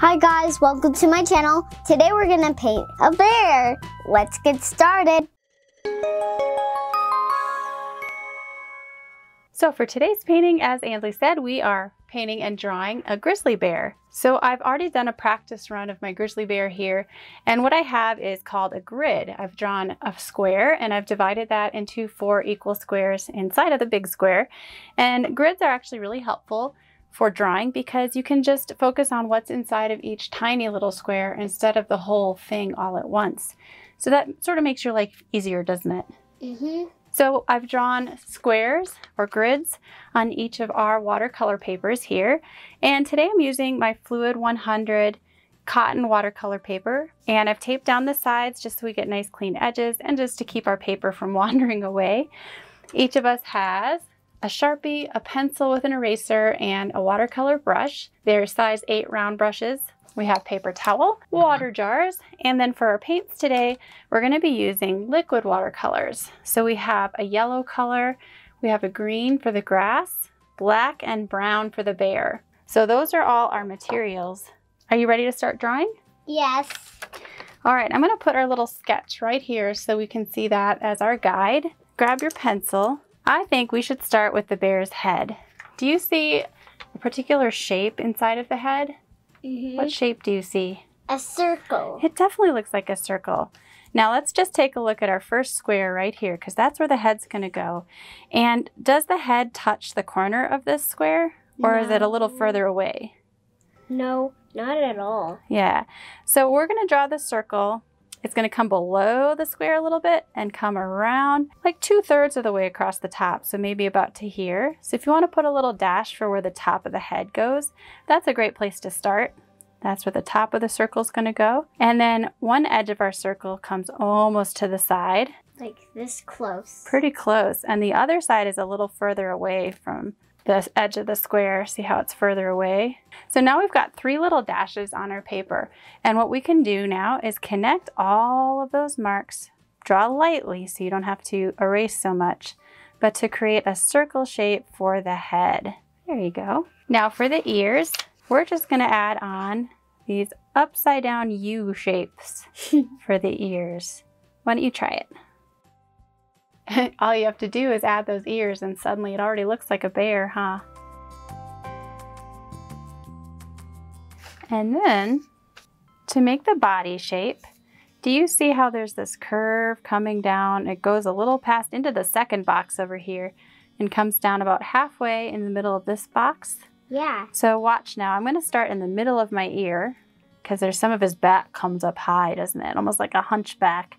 Hi guys, welcome to my channel. Today we're gonna paint a bear. Let's get started. So for today's painting, as Ansley said, we are painting and drawing a grizzly bear. So I've already done a practice run of my grizzly bear here. And what I have is called a grid. I've drawn a square and I've divided that into 4 equal squares inside of the big square. And grids are actually really helpful for drawing because you can just focus on what's inside of each tiny little square instead of the whole thing all at once. So that sort of makes your life easier, doesn't it? Mm-hmm. So I've drawn squares or grids on each of our watercolor papers here. And today I'm using my Fluid 100 cotton watercolor paper. And I've taped down the sides just so we get nice clean edges and just to keep our paper from wandering away. Each of us has a Sharpie, a pencil with an eraser, and a watercolor brush. They're size 8 round brushes. We have paper towel, water jars, and then for our paints today, we're going to be using liquid watercolors. So we have a yellow color, we have a green for the grass, black and brown for the bear. So those are all our materials. Are you ready to start drawing? Yes. All right, I'm going to put our little sketch right here so we can see that as our guide. Grab your pencil. I think we should start with the bear's head. Do you see a particular shape inside of the head? Mm-hmm. What shape do you see? A circle. It definitely looks like a circle. Now let's just take a look at our first square right here because that's where the head's going to go. And does the head touch the corner of this square or no. Is it a little further away? No, not at all. Yeah. So we're going to draw the circle. It's going to come below the square a little bit and come around like 2/3 of the way across the top. So maybe about to here. So if you want to put a little dash for where the top of the head goes, that's a great place to start. That's where the top of the circle is going to go. And then one edge of our circle comes almost to the side. Like this close. Pretty close. And the other side is a little further away from the edge of the square. See how it's further away? So now we've got 3 little dashes on our paper. And what we can do now is connect all of those marks, draw lightly so you don't have to erase so much, but to create a circle shape for the head. There you go. Now for the ears, we're just going to add on these upside down U shapes for the ears. Why don't you try it? All you have to do is add those ears and suddenly it already looks like a bear, huh? And then to make the body shape, do you see how there's this curve coming down? It goes a little past into the second box over here and comes down about halfway in the middle of this box. Yeah. So watch now. I'm going to start in the middle of my ear because there's some of his back comes up high, doesn't it? Almost like a hunchback.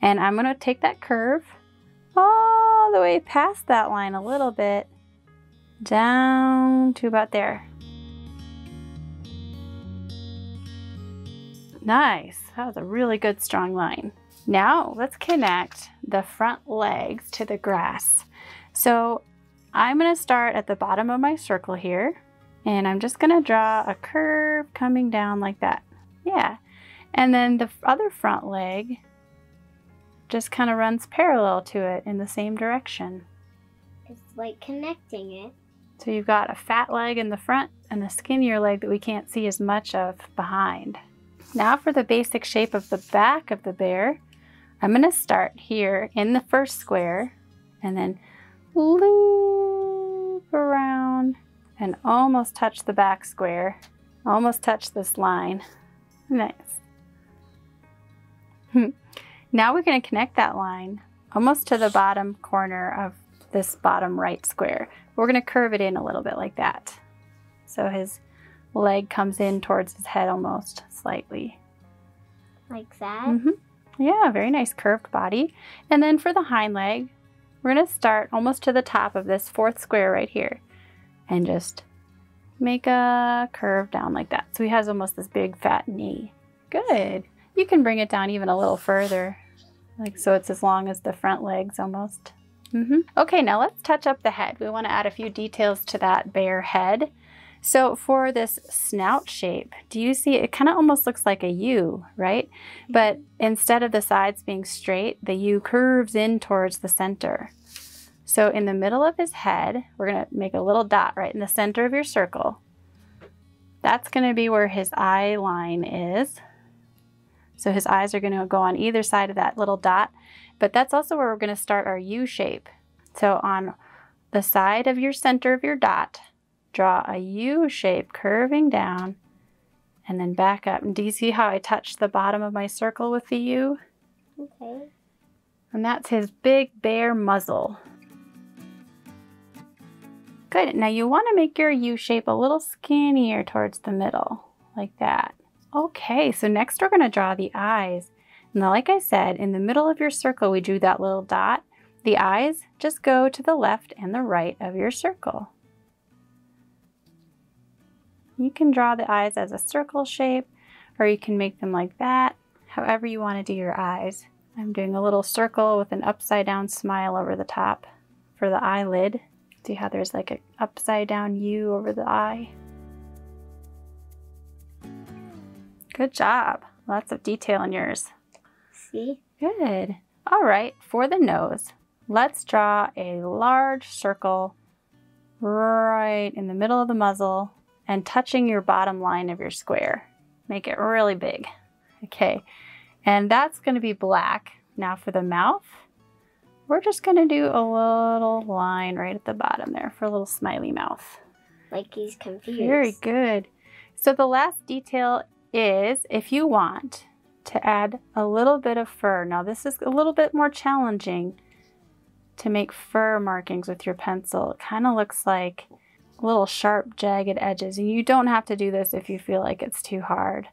And I'm going to take that curve all the way past that line a little bit, down to about there. Nice, that was a really good strong line. Now let's connect the front legs to the grass. So I'm going to start at the bottom of my circle here, and I'm just going to draw a curve coming down like that. Yeah, and then the other front leg just kind of runs parallel to it in the same direction. It's like connecting it. So you've got a fat leg in the front and a skinnier leg that we can't see as much of behind. Now for the basic shape of the back of the bear, I'm going to start here in the first square and then loop around and almost touch the back square, almost touch this line. Nice. Now we're going to connect that line almost to the bottom corner of this bottom right square. We're going to curve it in a little bit like that. So his leg comes in towards his head almost slightly. Like that? Mm-hmm. Yeah, very nice curved body. And then for the hind leg, we're going to start almost to the top of this 4th square right here and just make a curve down like that. So he has almost this big fat knee. Good. You can bring it down even a little further. Like so it's as long as the front legs almost. Mm-hmm. Okay, now let's touch up the head. We want to add a few details to that bear head. So for this snout shape, do you see it kind of almost looks like a U, right? But instead of the sides being straight, the U curves in towards the center. So in the middle of his head, we're going to make a little dot right in the center of your circle. That's going to be where his eye line is. So his eyes are going to go on either side of that little dot, but that's also where we're going to start our U shape. So on the side of your center of your dot, draw a U shape curving down and then back up. And do you see how I touched the bottom of my circle with the U? Okay. And that's his big bear muzzle. Good, now you want to make your U shape a little skinnier towards the middle, like that. Okay, so next we're going to draw the eyes. Now, like I said, in the middle of your circle, we drew that little dot. The eyes just go to the left and the right of your circle. You can draw the eyes as a circle shape, or you can make them like that, however you want to do your eyes. I'm doing a little circle with an upside down smile over the top for the eyelid. See how there's like an upside down U over the eye? Good job. Lots of detail in yours. See? Good. All right, for the nose, let's draw a large circle right in the middle of the muzzle and touching your bottom line of your square. Make it really big. Okay, and that's gonna be black. Now for the mouth, we're just gonna do a little line right at the bottom there for a little smiley mouth. Like he's confused. Very good. So the last detail is, if you want to add a little bit of fur. Now this is a little bit more challenging to make fur markings with your pencil. It kind of looks like little sharp jagged edges, and you don't have to do this if you feel like it's too hard,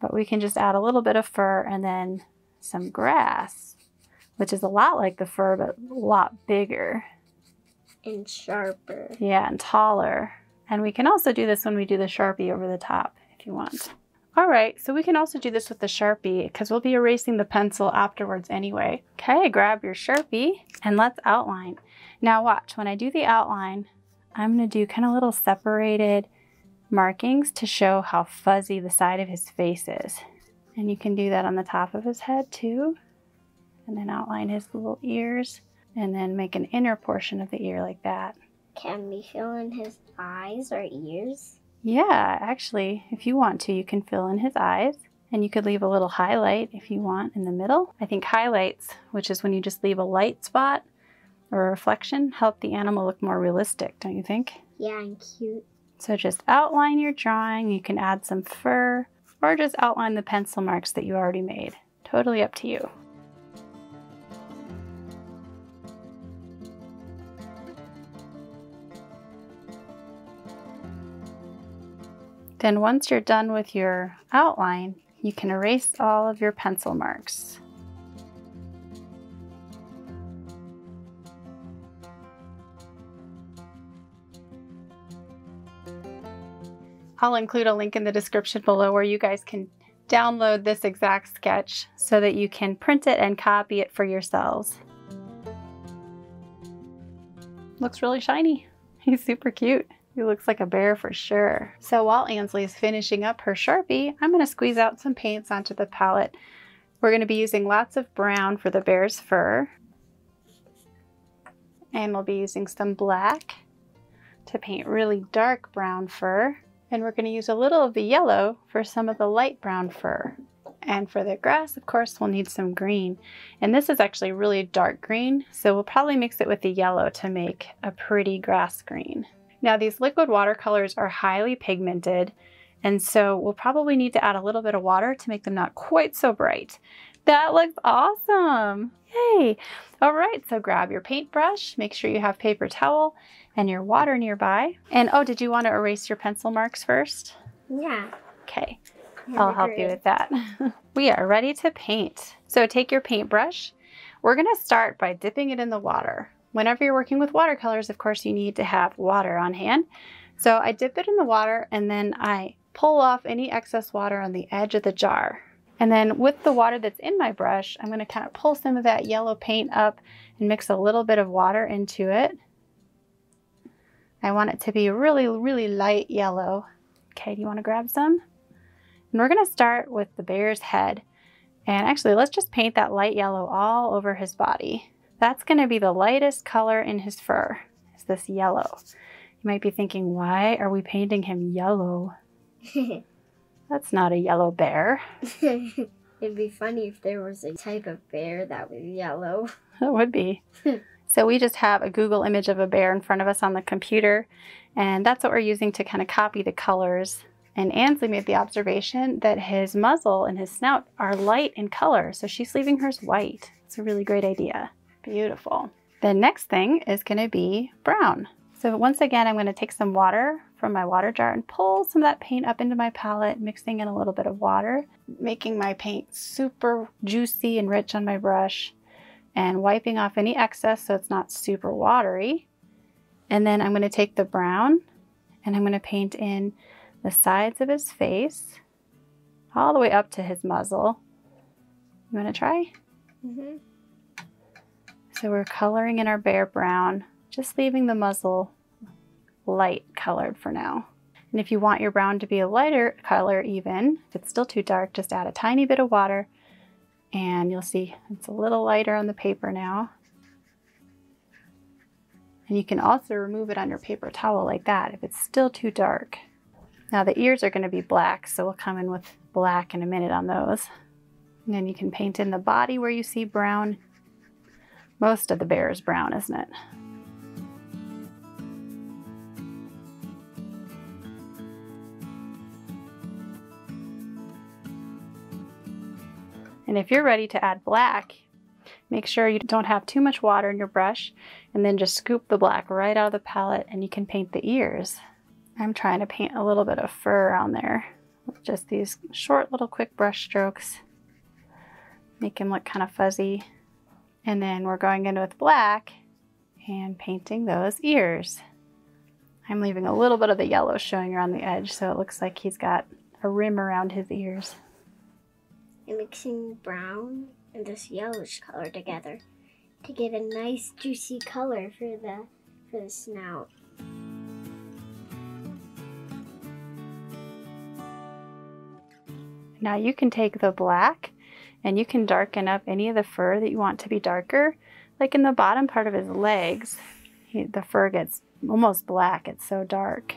but we can just add a little bit of fur and then some grass, which is a lot like the fur but a lot bigger and sharper. Yeah, and taller. And we can also do this when we do the Sharpie over the top if you want. All right, so we can also do this with the Sharpie because we'll be erasing the pencil afterwards anyway. Okay, grab your Sharpie and let's outline. Now watch, when I do the outline, I'm gonna do kind of little separated markings to show how fuzzy the side of his face is. And you can do that on the top of his head too. And then outline his little ears and then make an inner portion of the ear like that. Can we fill in his eyes or ears? Yeah, actually, if you want to, you can fill in his eyes, and you could leave a little highlight if you want in the middle. I think highlights, which is when you just leave a light spot or a reflection, help the animal look more realistic, don't you think? Yeah, and cute. So just outline your drawing. You can add some fur or just outline the pencil marks that you already made. Totally up to you. Then once you're done with your outline, you can erase all of your pencil marks. I'll include a link in the description below where you guys can download this exact sketch so that you can print it and copy it for yourselves. Looks really shiny. He's super cute. He looks like a bear for sure. So while Ansley is finishing up her Sharpie, I'm gonna squeeze out some paints onto the palette. We're gonna be using lots of brown for the bear's fur. And we'll be using some black to paint really dark brown fur. And we're gonna use a little of the yellow for some of the light brown fur. And for the grass, of course, we'll need some green. And this is actually really dark green, so we'll probably mix it with the yellow to make a pretty grass green. Now these liquid watercolors are highly pigmented, and so we'll probably need to add a little bit of water to make them not quite so bright. That looks awesome, yay. All right, so grab your paintbrush, make sure you have paper towel and your water nearby. And oh, did you want to erase your pencil marks first? Yeah. Okay, I'll help you with that. We are ready to paint. So take your paintbrush. We're gonna start by dipping it in the water. Whenever you're working with watercolors, of course, you need to have water on hand. So I dip it in the water and then I pull off any excess water on the edge of the jar. And then with the water that's in my brush, I'm gonna kind of pull some of that yellow paint up and mix a little bit of water into it. I want it to be really, really light yellow. Okay, do you wanna grab some? And we're gonna start with the bear's head. And actually, let's just paint that light yellow all over his body. That's gonna be the lightest color in his fur, is this yellow. You might be thinking, why are we painting him yellow? That's not a yellow bear. It'd be funny if there was a type of bear that was yellow. It would be. So we just have a Google image of a bear in front of us on the computer, and that's what we're using to kind of copy the colors. And Ansley made the observation that his muzzle and his snout are light in color, so she's leaving hers white. It's a really great idea. Beautiful. The next thing is going to be brown. So once again, I'm going to take some water from my water jar and pull some of that paint up into my palette, mixing in a little bit of water, making my paint super juicy and rich on my brush, and wiping off any excess so it's not super watery. And then I'm going to take the brown and I'm going to paint in the sides of his face all the way up to his muzzle. You want to try? Mm-hmm. So we're coloring in our bear brown, just leaving the muzzle light colored for now. And if you want your brown to be a lighter color even, if it's still too dark, just add a tiny bit of water and you'll see it's a little lighter on the paper now. And you can also remove it on your paper towel like that if it's still too dark. Now the ears are going to be black, so we'll come in with black in a minute on those. And then you can paint in the body where you see brown. Most of the bear is brown, isn't it? And if you're ready to add black, make sure you don't have too much water in your brush, and then just scoop the black right out of the palette and you can paint the ears. I'm trying to paint a little bit of fur on there with just these short little quick brush strokes. Make him look kind of fuzzy. And then we're going in with black and painting those ears. I'm leaving a little bit of the yellow showing around the edge so it looks like he's got a rim around his ears. I'm mixing brown and this yellowish color together to get a nice juicy color for the snout. Now you can take the black and you can darken up any of the fur that you want to be darker. Like in the bottom part of his legs, the fur gets almost black, it's so dark.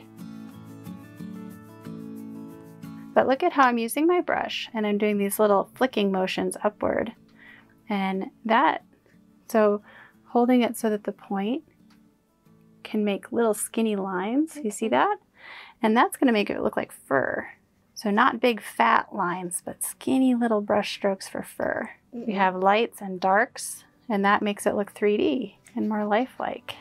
But look at how I'm using my brush and I'm doing these little flicking motions upward. And that, so holding it so that the point can make little skinny lines, you see that? And that's gonna make it look like fur. So not big fat lines, but skinny little brush strokes for fur. We have lights and darks, and that makes it look 3D and more lifelike.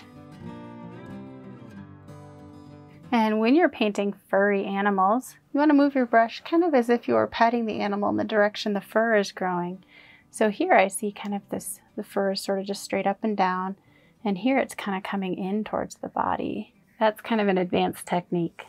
And when you're painting furry animals, you want to move your brush kind of as if you were patting the animal in the direction the fur is growing. So here I see kind of this, the fur is sort of just straight up and down, and here it's kind of coming in towards the body. That's kind of an advanced technique.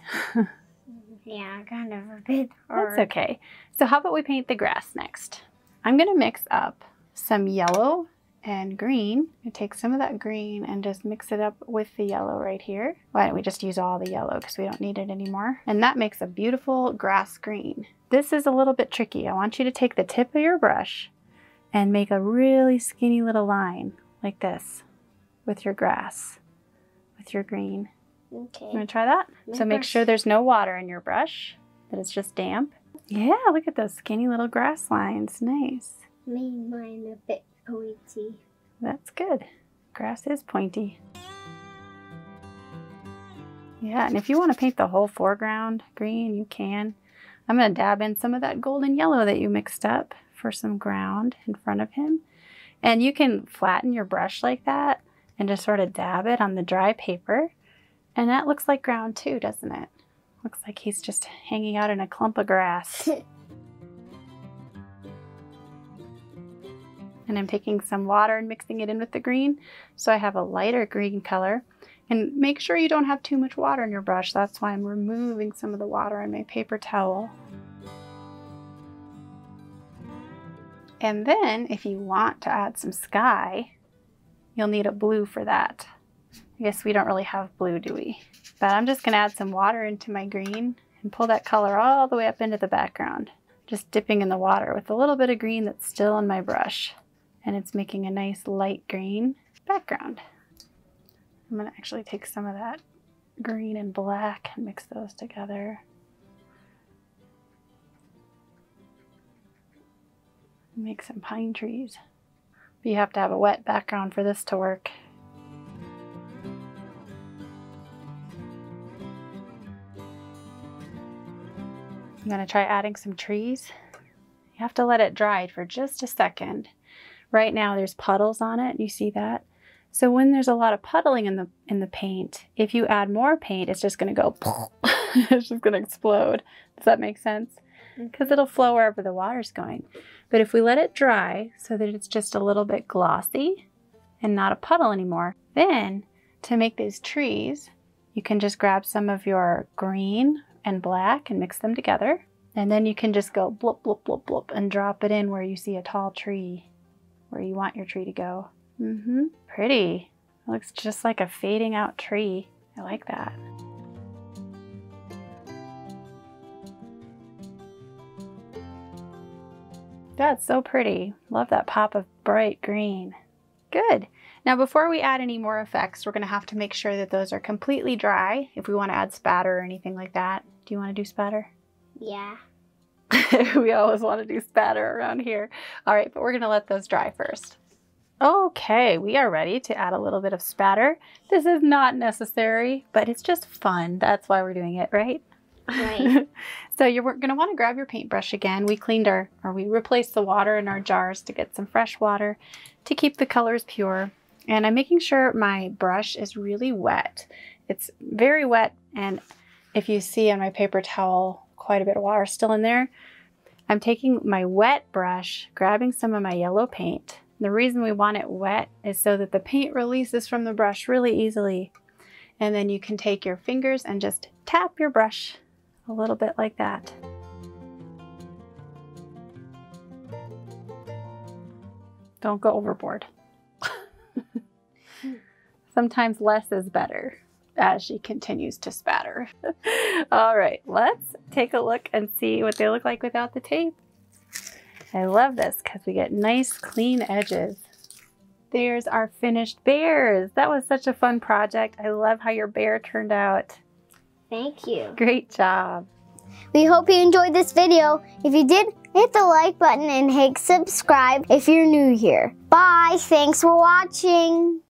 Yeah, kind of a bit hard. That's okay. So how about we paint the grass next? I'm going to mix up some yellow and green. I take some of that green and just mix it up with the yellow right here. Why don't we just use all the yellow because we don't need it anymore. And that makes a beautiful grass green. This is a little bit tricky. I want you to take the tip of your brush and make a really skinny little line like this with your grass, with your green. Okay. You want to try that? So make sure there's no water in your brush, that it's just damp. Yeah, look at those skinny little grass lines. Nice. Made mine a bit pointy. That's good. Grass is pointy. Yeah, and if you want to paint the whole foreground green, you can. I'm going to dab in some of that golden yellow that you mixed up for some ground in front of him. And you can flatten your brush like that and just sort of dab it on the dry paper. And that looks like ground too, doesn't it? Looks like he's just hanging out in a clump of grass. And I'm taking some water and mixing it in with the green, so I have a lighter green color. And make sure you don't have too much water in your brush. That's why I'm removing some of the water on my paper towel. And then if you want to add some sky, you'll need a blue for that. I guess we don't really have blue, do we? But I'm just going to add some water into my green and pull that color all the way up into the background. Just dipping in the water with a little bit of green that's still on my brush. And it's making a nice light green background. I'm going to actually take some of that green and black and mix those together. Make some pine trees. But you have to have a wet background for this to work. I'm gonna try adding some trees. You have to let it dry for just a second. Right now there's puddles on it, you see that? So when there's a lot of puddling in the paint, if you add more paint, it's just gonna go, it's just gonna explode. Does that make sense? Because it'll flow wherever the water's going. But if we let it dry so that it's just a little bit glossy and not a puddle anymore, then to make these trees, you can just grab some of your green and black and mix them together. And then you can just go blop, blop, blop, blop and drop it in where you see a tall tree, where you want your tree to go. Pretty. It looks just like a fading out tree. I like that. That's so pretty. Love that pop of bright green. Good. Now before we add any more effects, we're going to have to make sure that those are completely dry if we want to add spatter or anything like that. Do you want to do spatter? Yeah. We always want to do spatter around here. All right, but we're going to let those dry first. Okay, we are ready to add a little bit of spatter. This is not necessary, but it's just fun. That's why we're doing it, right? Right. So you're going to want to grab your paintbrush again. We cleaned we replaced the water in our jars to get some fresh water to keep the colors pure. And I'm making sure my brush is really wet. It's very wet, and if you see on my paper towel, quite a bit of water still in there. I'm taking my wet brush, grabbing some of my yellow paint. The reason we want it wet is so that the paint releases from the brush really easily. And then you can take your fingers and just tap your brush a little bit like that. Don't go overboard. Sometimes less is better, as she continues to spatter. All right, let's take a look and see what they look like without the tape. I love this because we get nice clean edges. There's our finished bears. That was such a fun project. I love how your bear turned out. Thank you. Great job. We hope you enjoyed this video. If you did, hit the like button and hit subscribe if you're new here. Bye. Thanks for watching.